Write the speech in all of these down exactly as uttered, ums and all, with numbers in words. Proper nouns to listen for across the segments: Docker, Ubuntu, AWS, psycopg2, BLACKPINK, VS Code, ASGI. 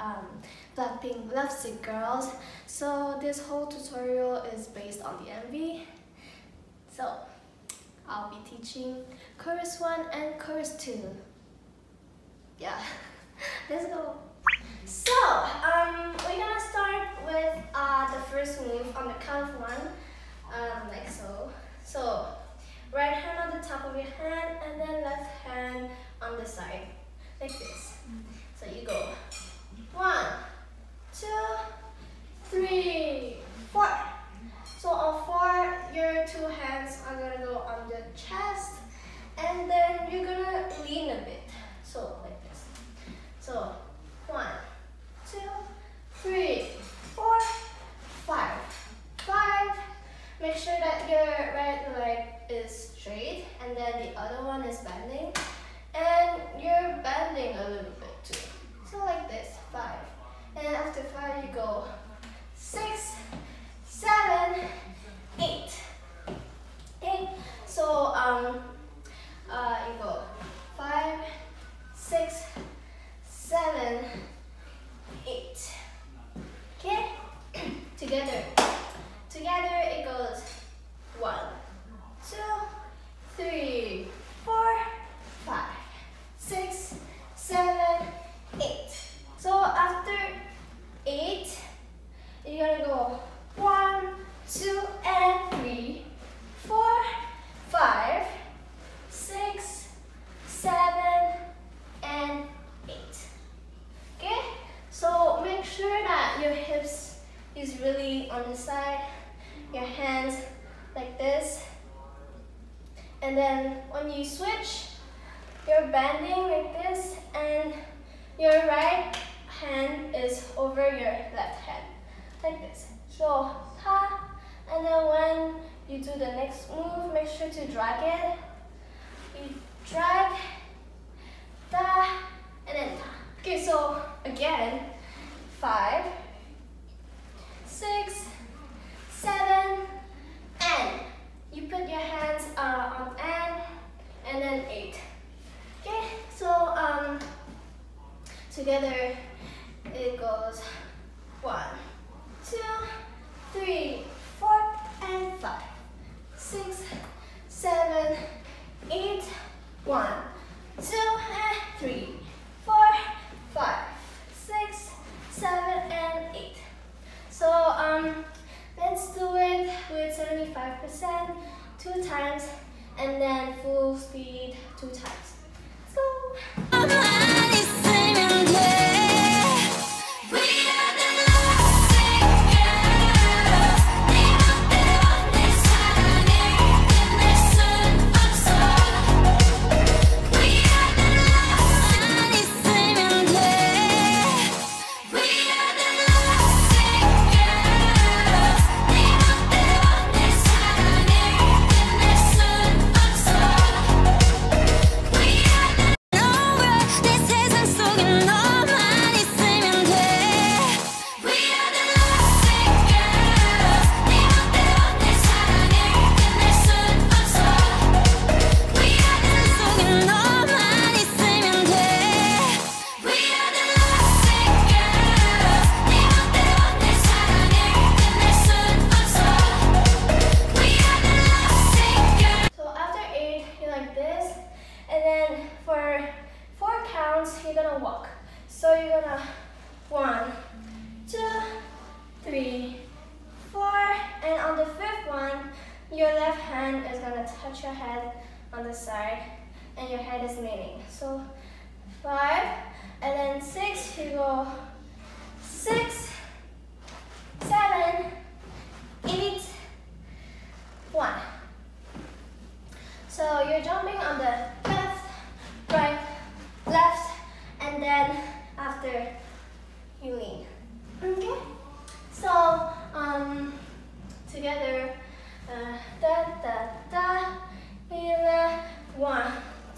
um, BLACKPINK Lipstick Girls. So this whole tutorial is based on the M V. So I'll be teaching chorus one and chorus two. Yeah, let's go. So um, we're gonna start with uh, the first move on the count of one, um, like so. So right hand on the top of your hand and then left hand on the side, like this. So you go one, two, three, four. So on four, your two hands are gonna go on the chest and then you're gonna lean a bit. So like this. So one, two, three, four, five, five. Make sure that your right leg is straight and then the other one is bending. And you're bending a little bit too. So like this, five. And after five you go six, seven, eight. Eight. So um uh you go five, six, seven, eight. Okay? Together. Together it goes one, two, three, four, five, six, seven, eight. So after eight, you're gonna go one, two, and three, four, five, six, seven, and eight. Okay? So make sure that your hips is really on the side, your hands like this. And then when you switch, you're bending like this and your right hand is over your left hand, like this. So ha, and then when you do the next move, make sure to drag it. You drag, ta, and then ta. Okay, so again, five, six, seven, and you put your hands uh, on end, and then eight. Okay, so um, together it goes one, two, three, four, and five, six, seven, eight, one, two, and three, four, five, six, seven, and eight. So um, let's do it with seventy-five percent two times, and then full speed two times. Let's go.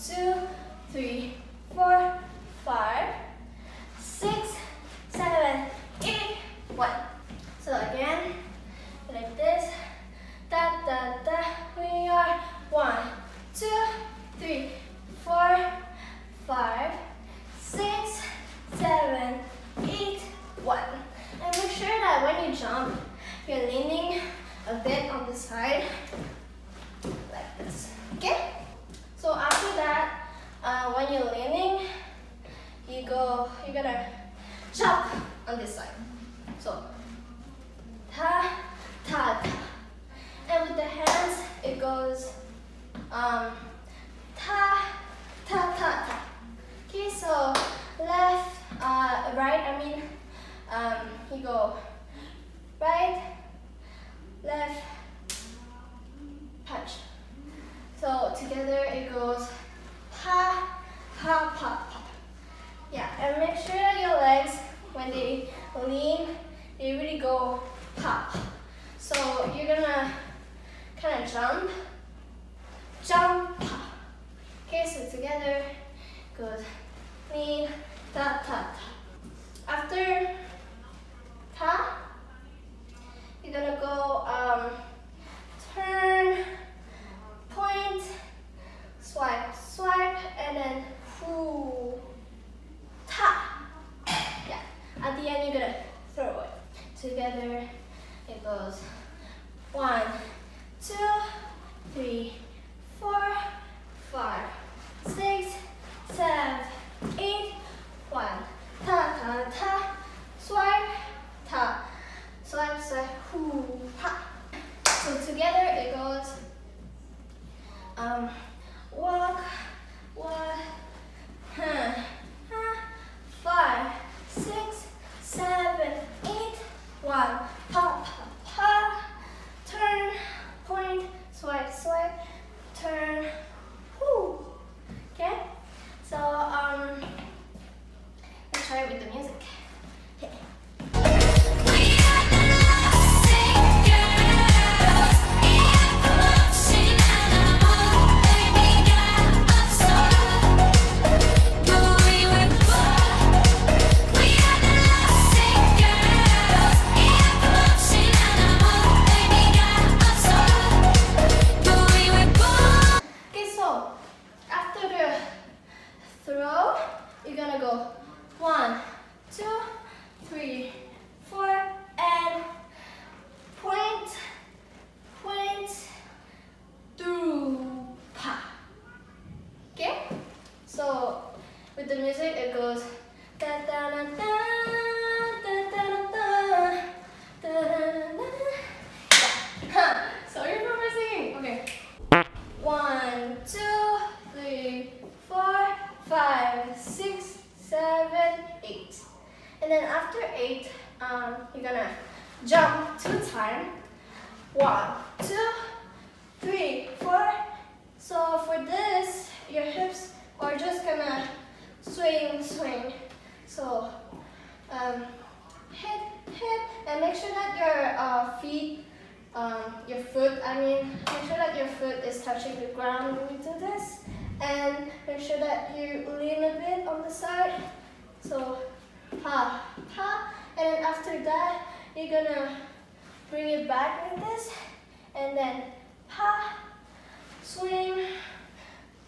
Two, three, four, five, six, bit on the side, like this, okay? So after that, uh, when you're leaning, you go, you're gonna chop on this side. So, ta, ta, ta. And with the hands, it goes, um, ta, ta, ta, ta. Okay, so left, uh, right, I mean, um, you go right, left, punch. So together it goes pa, pa, pa, pa. Yeah, and make sure that your legs, when they lean, they really go pop. So you're gonna kind of jump, jump, pop. Okay, so together it goes lean, ta, ta, ta. After ta, you're gonna go um, turn, point, swipe, swipe, and then ooh, ta. Yeah. At the end, you're gonna throw it. Together, it goes one, two, three, four, five, six, seven, eight, one, ta ta ta, swipe, ta, swipe, swipe, hoo, ha. So together it goes um walk, walk, huh, huh, five, six, seven, eight, one, pop, pop, pop, turn, point, swipe, swipe, turn, whoo. Okay? So um let's try it with the music. Okay. With the music, it goes da da da da da da da da da da. Sorry for my singing. Okay. One, two, three, four, five, six, seven, eight. And then after eight, um, you're gonna jump two times. One, two, three, four. So for this, your hips are just gonna swing, swing. So um, hit, hit, and make sure that your uh, feet, um, your foot, I mean, make sure that your foot is touching the ground when you do this, and make sure that you lean a bit on the side. So pa, pa, and then after that, you're gonna bring it back like this, and then pa, swing,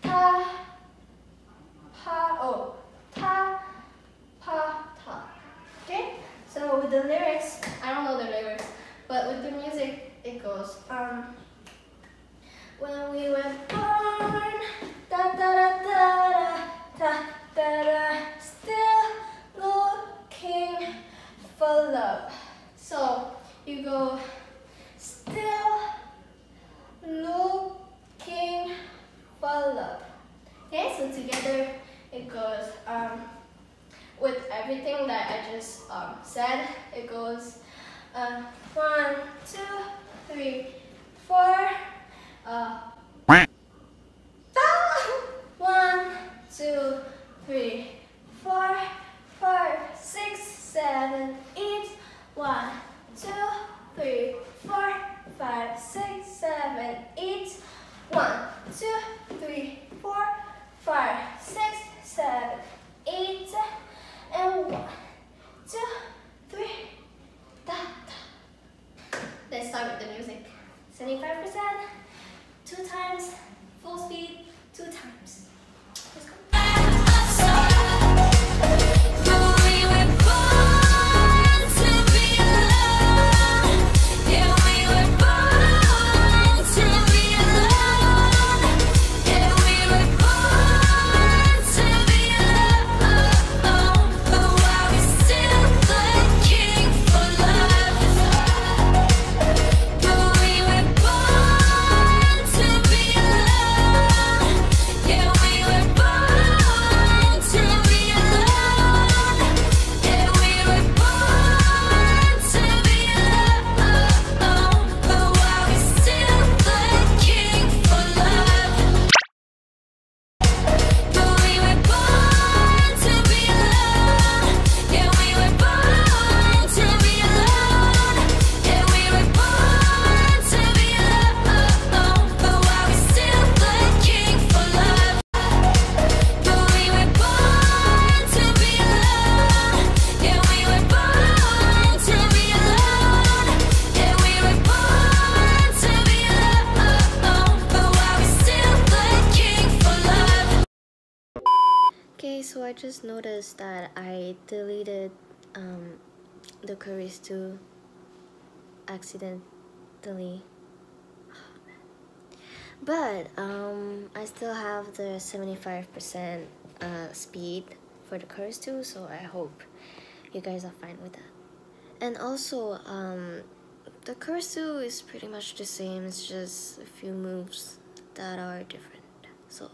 pa. Pa, oh, ta, pa, ta. Okay? So with the lyrics, I don't know the lyrics, but with the music, it goes, um, when we were born, da da da da da da da da, still looking for love. So you go, still looking for love. Okay, so together, it goes um, with everything that I just um, said. It goes uh, one, two, three, four, uh, one, two, three, four, five, six, seven, eight, one, two, three, four, five, six, seven, eight, one, two, three, four, five, six, seven, eight, and one, two, three, da, da. Let's start with the music. seventy-five percent, two times, full speed, two times. Let's go. We were born to be alone. Yeah, we were born. I just noticed that I deleted um, the queries too accidentally. But um, I still have the seventy-five percent uh, speed for the queries too, so I hope you guys are fine with that. And also, um, the queries too is pretty much the same, it's just a few moves that are different. So.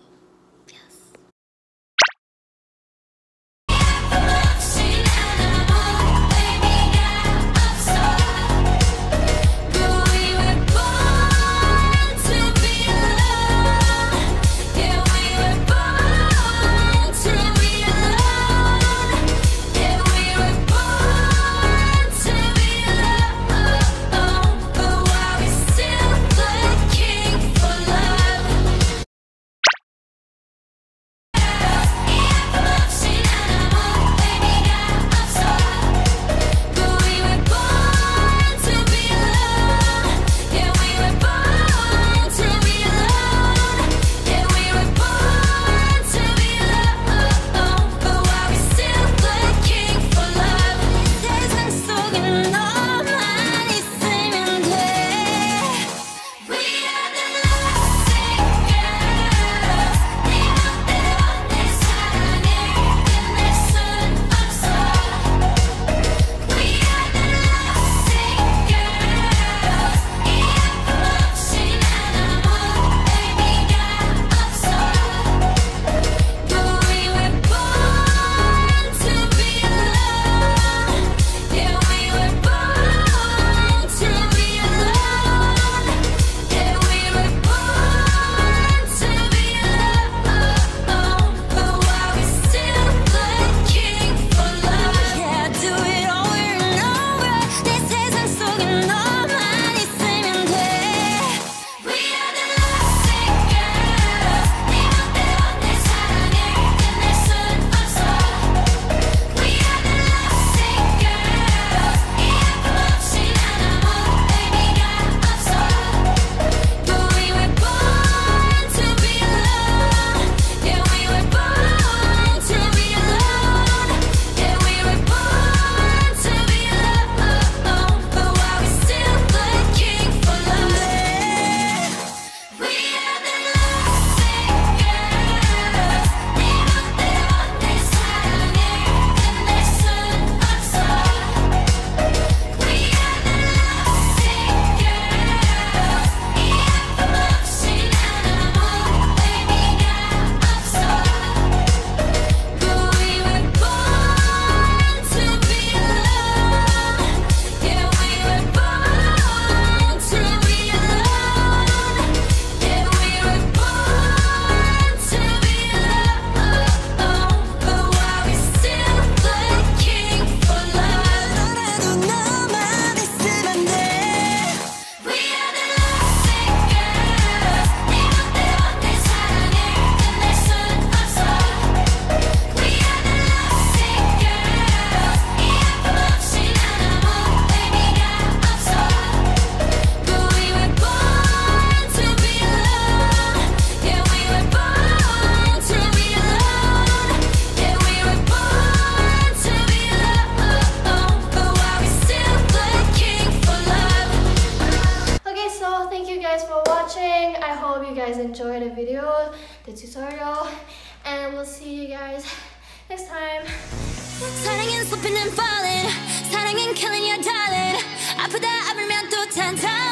I hope you guys enjoyed the video, the tutorial, and we'll see you guys next time. Turning and slipping and falling, turning and killing your darling. I put that up and around through ten times.